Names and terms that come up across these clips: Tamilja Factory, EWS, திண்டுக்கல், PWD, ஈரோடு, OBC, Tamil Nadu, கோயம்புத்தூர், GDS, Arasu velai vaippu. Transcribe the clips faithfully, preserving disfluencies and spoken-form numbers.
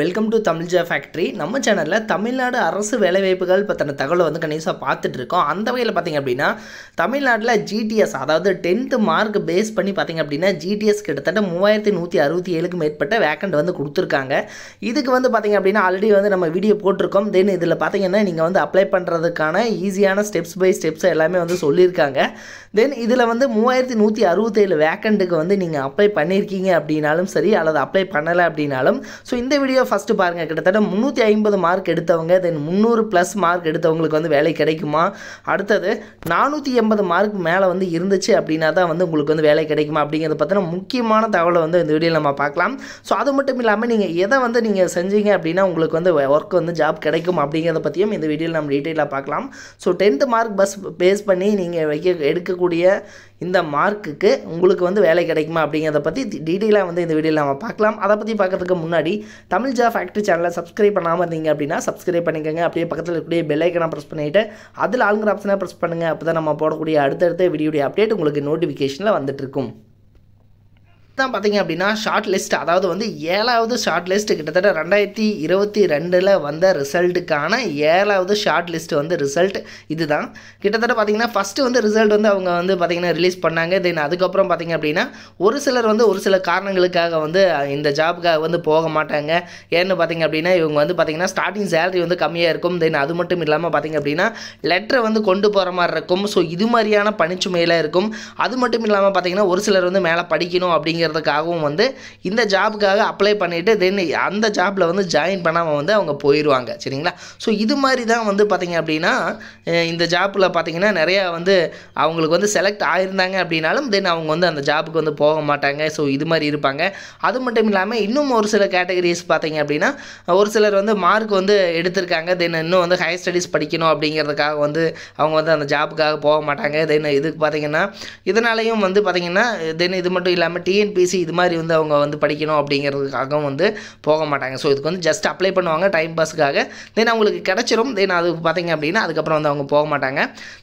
Welcome to Tamilja Factory. நம்ம சேனல்ல தமிழ்நாடு அரசு வேலை வாய்ப்புகள் பத்தின தகவல் வந்து கணேசா பார்த்துட்டு இருக்கோம். அந்த வகையில் பாத்தீங்க அப்படினா தமிழ்நாட்டுல ஜிடிஎஸ் அதாவது tenth மார்க் பேஸ் பண்ணி பாத்தீங்க அப்படினா ஜிடிஎஸ் கிட்டத்தட்ட three thousand one sixty-seven க்கு மேற்பட்ட வேகண்ட் வந்து கொடுத்திருக்காங்க. இதுக்கு வந்து பாத்தீங்க அப்படினா ஆல்ரெடி வந்து நம்ம வீடியோ போட்டுருக்கோம். தென் இதல பாத்தீங்கன்னா நீங்க வந்து அப்ளை பண்றதுக்கான ஈஸியான ஸ்டெப்ஸ் பை ஸ்டெப்ஸ் எல்லாமே வந்து சொல்லிருக்காங்க. தென் இதல வந்து three thousand one sixty-seven வேகண்ட்க்கு வந்து நீங்க அப்ளை பண்ணிருக்கீங்க அப்படினாலும் சரி அல்லது அப்ளை பண்ணல அப்படினாலும் சோ இந்த வீடியோ First பாருங்க கிட்டத்தட்ட three fifty மார்க் எடுத்தவங்க then three hundred plus mark எடுத்தவங்களுக்கு வந்து வேலை கிடைக்குமா அடுத்து four eighty மார்க் மேல வந்து இருந்துச்சு அப்படினா தான் வந்து உங்களுக்கு வந்து வேலை கிடைக்குமா அப்படிங்கறது பத்தின முக்கியமான தகவலை வந்து இந்த வீடியோல நம்ம பார்க்கலாம் சோ அது மட்டும் இல்லாம நீங்க எதை வந்து நீங்க செஞ்சீங்க அப்படினா உங்களுக்கு வந்து வர்க் வந்து ஜாப் கிடைக்கும் அப்படிங்கறது பத்தியும் இந்த வீடியோல நாம டீடைலா பார்க்கலாம் சோ tenth மார்க் பஸ் பேஸ் பண்ணி நீங்க எடுக்க கூடிய இந்த மார்க்குக்கு உங்களுக்கு வந்து வேலை கிடைக்குமா அப்படிங்கறது பத்தி டீடைலா வந்து இந்த வீடியோல நாம பார்க்கலாம் அத பத்தி பார்க்கிறதுக்கு முன்னாடி Tamil Tamilja Factory channel subscribe பண்ணாம இருந்தீங்க அப்படினா subscribe பண்ணிக்கங்க அப்படியே பக்கத்துல இருக்கக்கூடிய bell icon-அ press பண்ணிட்டு அதுல ஆல் ங்கற ஆப்ஷனை press பண்ணுங்க அப்பதான் நம்ம போடக்கூடிய அடுத்தடுத்த வீடியோட அப்டேட் உங்களுக்கு நோட்டிபிகேஷன்ல வந்துட்டு இருக்கும் தான் பாத்தீங்க அப்படினா ஷார்ட் லிஸ்ட் அதாவது வந்து seventh ஷார்ட் லிஸ்ட் கிட்டத்தட்ட twenty twenty-two ல வந்த ரிசல்ட்கான seventh ஷார்ட் லிஸ்ட் வந்து ரிசல்ட் இதுதான் கிட்டத்தட்ட பாத்தீங்கன்னா ஃபர்ஸ்ட் வந்து ரிசல்ட் வந்து அவங்க வந்து பாத்தீங்கன்னா ரிலீஸ் பண்ணாங்க தென் அதுக்கு அப்புறம் பாத்தீங்க அப்படினா ஒரு சிலர் வந்து ஒரு சில காரணங்களுக்காக வந்து இந்த ஜாப்காக வந்து போக மாட்டாங்க ஏன்னு பாத்தீங்க அப்படினா இவங்க வந்து பாத்தீங்கன்னா ஸ்டார்டிங் salary வந்து கம்மியா இருக்கும் தென் அது மட்டும் இல்லாம பாத்தீங்க அப்படினா லெட்டர் வந்து கொண்டு போற மாதிரி இருக்கும் சோ இது மாதிரியான பணிச்சுமையில இருக்கும் அது மட்டும் இல்லாம பாத்தீங்கன்னா ஒரு சிலர் வந்து மேல படிக்கணும் அப்படி அதுக்காகவும் வந்து இந்த ஜாப்காக அப்ளை பண்ணிட்டு then அந்த ஜாப்ல வந்து ஜாயின் பண்ணாம வந்து அவங்க போயிடுவாங்க சரிங்களா சோ இது மாதிரி தான் வந்து பாத்தீங்க அப்படினா இந்த ஜாப்ல பாத்தீங்கன்னா நிறைய வந்து அவங்களுக்கு வந்து செலக்ட் ஆயிருந்தாங்க அப்படினாலும் then அவங்க வந்து அந்த ஜாபுக்கு வந்து போக மாட்டாங்க சோ இது மாதிரி இருப்பாங்க அது மட்டும் இல்லாம இன்னும் ஒரு சில கேட்டகரிஸ் பாத்தீங்க அப்படினா ஒரு சிலர் வந்து மார்க் வந்து எடுத்துட்டாங்க then இன்னும் வந்து ஹையர் ஸ்டடீஸ் படிக்கணும் அப்படிங்கிறதுக்காக வந்து அவங்க வந்து அந்த ஜாபுக்காக போக மாட்டாங்க then இதுக்கு பாத்தீங்கன்னா இதனாலயும் வந்து பாத்தீங்கன்னா then இது மட்டும் இல்லாம N P C இது மாதிரி வந்து அவங்க வந்து படிக்கணும் அப்படிங்கிறதுக்காக வந்து போக மாட்டாங்க சோ இதுக்கு வந்து ஜஸ்ட் அப்ளை பண்ணுவாங்க டைம் பாஸ்க்காக then அவங்களுக்கு கிடைச்சிரும் then அது பாத்தீங்க அப்படினா அதுக்கு அப்புறம் வந்து அவங்க போக மாட்டாங்க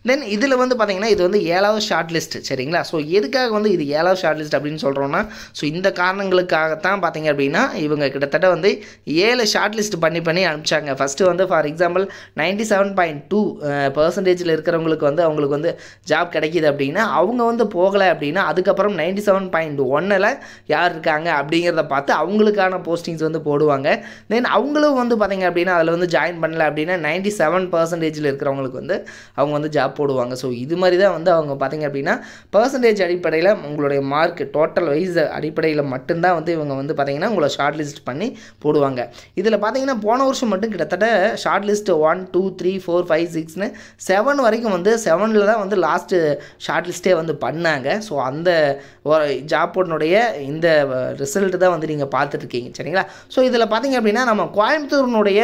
then இதுல வந்து பாத்தீங்கன்னா இது வந்து seventh ஷார்ட் லிஸ்ட் சரிங்களா சோ எதுக்காக வந்து இது seventh ஷார்ட் லிஸ்ட் அப்படினு சொல்றோம்னா சோ இந்த காரணங்களுக்காக தான் பாத்தீங்க அப்படினா இவங்க கிட்டத்தட்ட வந்து seven ஷார்ட் லிஸ்ட் பண்ணி பண்ணி அனுப்பிச்சாங்க ஃபர்ஸ்ட் வந்து for example ninety-seven point two percent ல இருக்குறவங்களுக்கு வந்து அவங்களுக்கு வந்து ஜாப் கிடைக்குது அப்படினா அவங்க வந்து போகல அப்படினா அதுக்கு அப்புறம் ninety-seven point one யார் இருக்காங்க அப்படிங்கறத பார்த்து அவங்களுக்கான போஸ்டிங்ஸ் வந்து போடுவாங்க then அவங்களோ வந்து பாத்தீங்க அப்படினா அதுல வந்து ஜாயின் பண்ணல அப்படினா ninety-seven percent ல இருக்குறவங்களுக்கு வந்து அவங்க வந்து ஜாப் போடுவாங்க சோ இது மாதிரி தான் வந்து அவங்க பாத்தீங்க அப்படினா percentage அடிப்படையில உங்களுடைய மார்க் டோட்டல் வைஸ் அடிப்படையில மட்டும் தான் வந்து இவங்க வந்து பாத்தீங்கன்னா உங்களை ஷார்ட் லிஸ்ட் பண்ணி போடுவாங்க இதுல பாத்தீங்கன்னா போன வருஷம் மட்டும் கிட்டத்தட்ட short list one two three four five six னு seven வரைக்கும் வந்து seven ல தான் வந்து லாஸ்ட் ஷார்ட் லிஸ்டே வந்து பண்ணாங்க சோ அந்த ஜாப் இந்த ரிசல்ட் தான் வந்து நீங்க பார்த்துட்டு இருக்கீங்க சரிங்களா சோ இதல பாத்தீங்க அப்படினா நம்ம கோயம்புத்தூர்னுடைய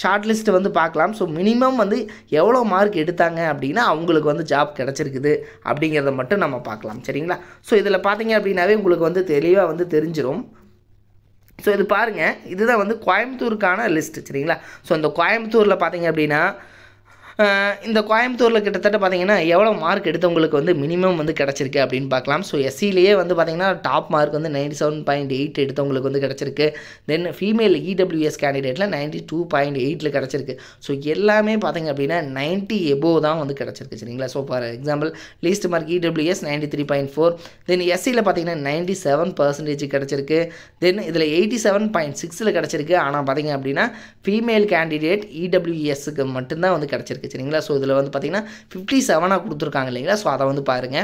ஷார்ட் லிஸ்ட் வந்து பார்க்கலாம் சோ மினிமம் வந்து எவ்வளவு மார்க் எடுத்தாங்க அப்படினா அவங்களுக்கு வந்து ஜாப் கிடைச்சிருக்குது அப்படிங்கறத மட்டும் நம்ம பார்க்கலாம் சரிங்களா சோ இதல பாத்தீங்க அப்படினாவே உங்களுக்கு வந்து தெளிவா வந்து தெரிஞ்சிரும் சோ இது பாருங்க இதுதான் வந்து கோயம்புத்தூர்க்கான லிஸ்ட் சரிங்களா சோ அந்த கோயம்புத்தூர்ல பாத்தீங்க அப்படினா இந்த கோயம்புத்தூர்ல கிட்டத்தட்ட பாத்தீங்கன்னா எவ்வளவு மார்க் எடுத்தவங்களுக்கு வந்து மினிமம் வந்து கிடைச்சிருக்கு அப்படினு பார்க்கலாம் சோ S C லயே வந்து பாத்தீங்கன்னா டாப் மார்க் வந்து ninety-seven point eight எடுத்தவங்களுக்கு வந்து கிடைச்சிருக்கு then female E W S கேண்டிடேட்ல ninety-two point eight ல கிடைச்சிருக்கு சோ எல்லாமே பாத்தீங்க அப்படினா ninety above தான் வந்து கிடைச்சிருக்கு சரிங்களா so for example least mark E W S ninety-three point four then S C ல பாத்தீங்கன்னா ninety-seven percent கிடைச்சிருக்கு then இதல eighty-seven point six ல கிடைச்சிருக்கு ஆனா பாத்தீங்க அப்படினா female candidate E W S க்கு மட்டும் தான் வந்து கிடைச்சிருக்கு சரிங்களா சோ இதுல வந்து பாத்தீங்கன்னா fifty-seven ஆ கொடுத்திருக்காங்க இல்லீங்களா சோ அத வந்து பாருங்க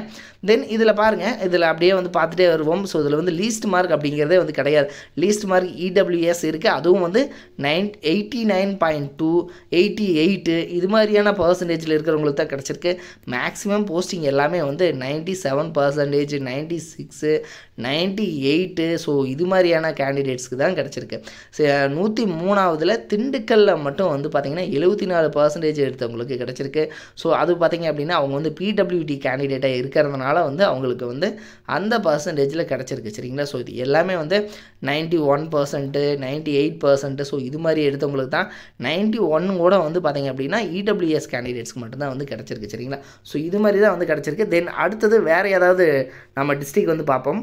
then இதுல பாருங்க இதுல அப்படியே வந்து பார்த்துட்டே வருவோம் சோ இதுல வந்து லீஸ்ட் மார்க் அப்படிங்கறதே வந்து கிடையாது least mark E W S இருக்கு அதுவும் வந்து eighty-nine point two eighty-eight இது மாதிரியான percentage ல இருக்குறவங்களுக்கு தான் கிடைச்சிருக்கு maximum posting எல்லாமே வந்து ninety-seven percent ninety-six ninety-eight so இது மாதிரியான candidatesக்கு தான் கிடைச்சிருக்கு one oh three ஆவதுல திண்டுக்கல்ல மட்டும் வந்து பாத்தீங்கன்னா seventy-four percent எடுத்த உங்களுக்கு கிடைச்சிருக்கு. ஸோ அது பார்த்தீங்க அப்படின்னா அவங்க வந்து P W D கேண்டிடேட்டாக இருக்கிறதுனால வந்து அவங்களுக்கு வந்து அந்த பர்சன்டேஜில் கிடச்சிருக்கு சரிங்களா. ஸோ இது எல்லாமே வந்து ninety one percent ninety eight percent so இது மாதிரி எடுத்தவங்களுக்கு தான் நைன்ட்டி ஒன்னு கூட வந்து பார்த்தீங்க அப்படின்னா E W S கேண்டிடேட்ஸ்க்கு மட்டும்தான் வந்து கிடச்சிருக்கு சரிங்களா. ஸோ இது மாதிரி தான் வந்து கிடச்சிருக்கு. தென் அடுத்தது வேறு ஏதாவது நம்ம டிஸ்ட்ரிக் வந்து பார்ப்போம்.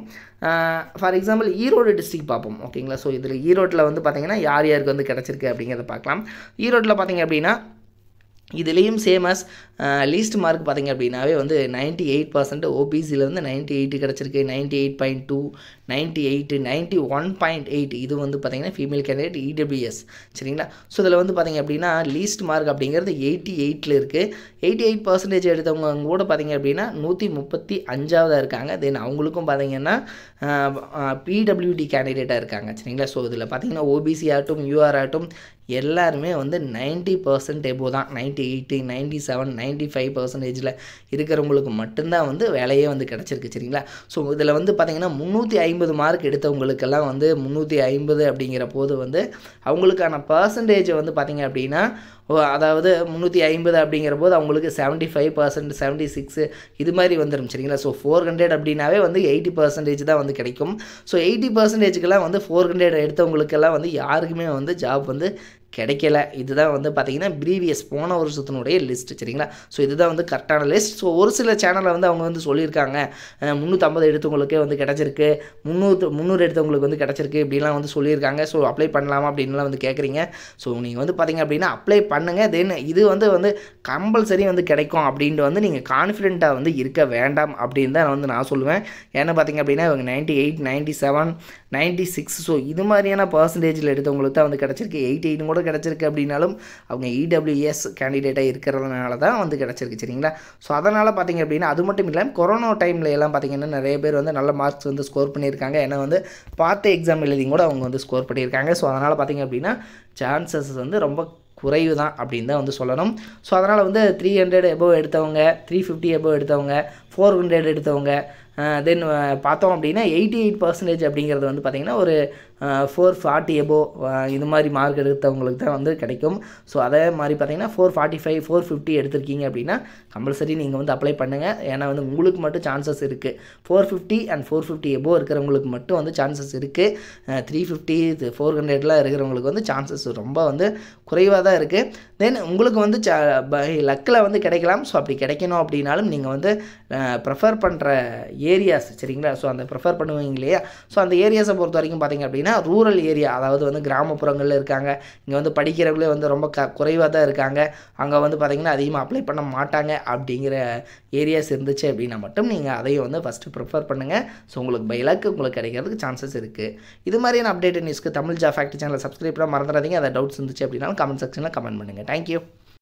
ஃபார் எக்ஸாம்பிள் ஈரோடு டிஸ்ட்ரிக்ட் பார்ப்போம் ஓகேங்களா. ஸோ இதில் ஈரோட்டில் வந்து பார்த்திங்கன்னா யார் யாருக்கு வந்து கிடச்சிருக்கு அப்படிங்கிறத பார்க்கலாம். ஈரோட்டில் பார்த்திங்க அப்படின்னா இதுலேயும் சேம் ஆஸ் லீஸ்ட் மார்க் பார்த்திங்க அப்படின்னாவே வந்து ninety eight percent O B C-லேருந்து நைன்ட்டி எயிட்டு கிடச்சிருக்கு, ninety eight point two ninety eight ninety one point eight இது வந்து பார்த்திங்கன்னா female candidate E W S சரிங்களா. ஸோ இதில் வந்து பார்த்திங்க அப்படின்னா லீஸ்ட் மார்க் அப்படிங்கிறது எயிட்டி எயிட்டில் இருக்குது. எயிட்டி எயிட் பர்சன்டேஜ் எடுத்தவங்க கூட பார்த்திங்க அப்படின்னா நூற்றி முப்பத்தி அஞ்சாவதாக இருக்காங்க. தென் அவங்களுக்கும் பார்த்திங்கன்னா P W D கேண்டிடேட்டாக இருக்காங்க சரிங்களா. ஸோ இதில் பார்த்திங்கன்னா O B C ஆகட்டும் U R ஆகட்டும் எல்லாருமே வந்து நைன்ட்டி பர்சன்ட் எபோ தான் ninety eight ninety seven ninety five பர்சன்டேஜில் இருக்கிறவங்களுக்கு மட்டும்தான் வந்து வேலையே வந்து கிடச்சிருக்கு சரிங்களா. ஸோ இதில் வந்து பார்த்திங்கன்னா முந்நூற்றி ஐம்பது மார்க் எடுத்தவங்களுக்கெல்லாம் வந்து முந்நூற்றி ஐம்பது அப்படிங்கிற போது வந்து அவங்களுக்கான பர்சன்டேஜ் வந்து பார்த்திங்க அப்படின்னா அதாவது முந்நூற்றி ஐம்பது அப்படிங்கிற போது அவங்களுக்கு seventy five percent seventy six இது மாதிரி வந்துடும் சரிங்களா. ஸோ ஃபோர் ஹண்ட்ரட் அப்படின்னாவே வந்து எயிட்டி பர்சன்டேஜ் தான் வந்து கிடைக்கும். ஸோ எயிட்டி பர்சன்டேஜுக்கெல்லாம் வந்து ஃபோர் ஹண்ட்ரட் எடுத்தவங்களுக்கெல்லாம் வந்து யாருக்குமே வந்து ஜாப் வந்து கிடைக்கல. இதுதான் வந்து பார்த்திங்கன்னா ப்ரீவியஸ் போன வருஷத்தினுடைய லிஸ்ட் சரிங்களா. ஸோ இதுதான் வந்து கரெக்டான லிஸ்ட். ஸோ ஒரு சில சேனலில் வந்து அவங்க வந்து சொல்லியிருக்காங்க முந்நூற்றம்பது எடுத்தவங்களுக்கே வந்து கிடச்சிருக்கு, முந்நூறு முந்நூறு எடுத்தவங்களுக்கு வந்து கிடச்சிருக்கு இப்படிலாம் வந்து சொல்லியிருக்காங்க. ஸோ அப்ளை பண்ணலாமா அப்படின்லாம் வந்து கேட்குறீங்க. ஸோ நீங்கள் வந்து பார்த்திங்க அப்படின்னா அப்ளை பண்ணுங்கள். தென் இது வந்து வந்து கம்பல்சரி வந்து கிடைக்கும் அப்படின்ட்டு வந்து நீங்கள் கான்ஃபிடென்ட்டாக வந்து இருக்க வேண்டாம் அப்படின்னு தான் வந்து நான் சொல்லுவேன். ஏன்னா பார்த்திங்க அப்படின்னா இவங்க ninety eight ninety seven ninety six so இது மாதிரியான பர்சன்டேஜில் எடுத்தவங்களுக்கு தான் வந்து கிடச்சிருக்கு. எயிட்டி எயிட் கூட கிடச்சிருக்கு அப்படின்னாலும் அவங்க E W S கேண்டிடேட்டாக இருக்கிறதுனால தான் வந்து கிடச்சிருக்கு சரிங்களா. ஸோ அதனால் பார்த்திங்க அப்படின்னா அது மட்டும் இல்லாமல் கொரோனா டைமில் எல்லாம் பார்த்திங்கன்னா நிறைய பேர் வந்து நல்ல மார்க்ஸ் வந்து ஸ்கோர் பண்ணியிருக்காங்க. ஏன்னா வந்து பார்த்த எக்ஸாம் எழுதி கூட அவங்க வந்து ஸ்கோர் பண்ணியிருக்காங்க. ஸோ அதனால் பார்த்திங்க அப்படின்னா சான்சஸ் வந்து ரொம்ப குறைவு தான் அப்படின்னு தான் வந்து சொல்லணும். ஸோ அதனால் வந்து த்ரீ ஹண்ட்ரட் எபோவ் எடுத்தவங்க, த்ரீ ஃபிஃப்டி எபோவ் எடுத்தவங்க, ஃபோர் ஹண்ட்ரட் எடுத்தவங்க, தென் பார்த்தோம் அப்படின்னா எயிட்டி எயிட் பர்சன்டேஜ் அப்படிங்கிறது வந்து பார்த்திங்கன்னா ஒரு ஃபோர் ஃபார்ட்டி எபோ இது மாதிரி மார்க் எடுத்தவங்களுக்கு தான் வந்து கிடைக்கும். ஸோ அதே மாதிரி பார்த்திங்கன்னா four forty five four fifty எடுத்திருக்கீங்க அப்படின்னா கம்பல்சரி நீங்கள் வந்து அப்ளை பண்ணுங்கள். ஏன்னா வந்து உங்களுக்கு மட்டும் சான்சஸ் இருக்குது. Four fifty and four fifty above இருக்கிறவங்களுக்கு மட்டும் வந்து சான்சஸ் இருக்குது. த்ரீ ஃபிஃப்டி ஃபோர் ஹண்ட்ரட்லாம் இருக்கிறவங்களுக்கு வந்து சான்சஸ் ரொம்ப வந்து குறைவாக தான் இருக்குது. தென் உங்களுக்கு வந்து ச லக்கில் வந்து கிடைக்கலாம். ஸோ அப்படி கிடைக்கணும் அப்படின்னாலும் நீங்கள் வந்து ப்ரிஃபர் பண்ணுற ஏரியாஸ் சரிங்களா. ஸோ அந்த ப்ரிஃபர் பண்ணுவீங்க இல்லையா. ஸோ அந்த ஏரியாஸை பொறுத்த வரைக்கும் பார்த்திங்க அப்படின்னா ரூரல் ஏரியா அதாவது வந்து கிராமப்புறங்களில் இருக்காங்க. இங்கே வந்து படிக்கிறவங்களே வந்து ரொம்ப க குறைவாக தான் இருக்காங்க. அங்கே வந்து பார்த்திங்கன்னா அதிகமாக அப்ளை பண்ண மாட்டாங்க அப்படிங்கிற ஏரியாஸ் இருந்துச்சு அப்படின்னா மட்டும் நீங்கள் அதையும் வந்து ஃபஸ்ட்டு ப்ரிஃபர் பண்ணுங்கள். ஸோ உங்களுக்கு பை லக் உங்களுக்கு கிடைக்கிறதுக்கு சான்சஸ் இருக்குது. இது மாதிரியான அப்டேட் நியூஸ்க்கு தமிழ்ஜா ஃபேக்டரி சேனலை சப்ஸ்கிரைப் பண்ண மறந்துடாதீங்க. அதை டவுட்ஸ் இருந்துச்சு அப்படின்னாலும் கமெண்ட் செக்ஷனில் கமெண்ட் பண்ணுங்கள். தேங்க்யூ.